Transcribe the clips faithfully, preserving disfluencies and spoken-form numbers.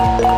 I'm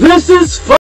This is fun.